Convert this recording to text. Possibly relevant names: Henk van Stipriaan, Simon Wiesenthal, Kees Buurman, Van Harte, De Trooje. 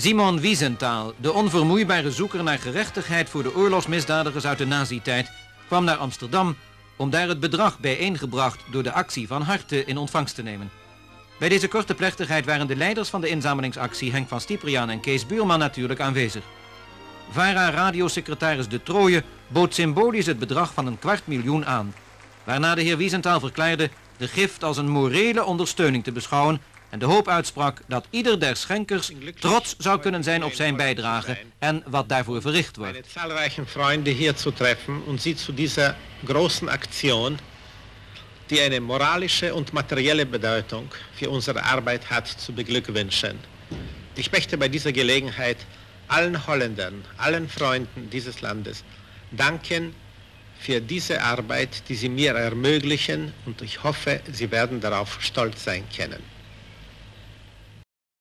Simon Wiesenthal, de onvermoeibare zoeker naar gerechtigheid voor de oorlogsmisdadigers uit de nazi-tijd, kwam naar Amsterdam om daar het bedrag bijeengebracht door de actie van Harte in ontvangst te nemen. Bij deze korte plechtigheid waren de leiders van de inzamelingsactie Henk van Stipriaan en Kees Buurman natuurlijk aanwezig. VARA-radiosecretaris De Trooje bood symbolisch het bedrag van ₋ miljoen aan, waarna de heer Wiesenthal verklaarde de gift als een morele ondersteuning te beschouwen en de hoop uitsprak dat ieder der schenkers trots zou kunnen zijn op zijn bijdrage en wat daarvoor verricht wordt. Meine zahlreichen Freunde hier zu treffen und sie zu dieser großen Aktion, die eine moralische und materielle Bedeutung für unsere Arbeit hat, zu beglückwünschen. Ich möchte bei dieser Gelegenheit allen Holländern, allen Freunden dieses Landes danken für diese Arbeit, die sie mir ermöglichen, und ich hoffe, sie werden darauf stolz sein können.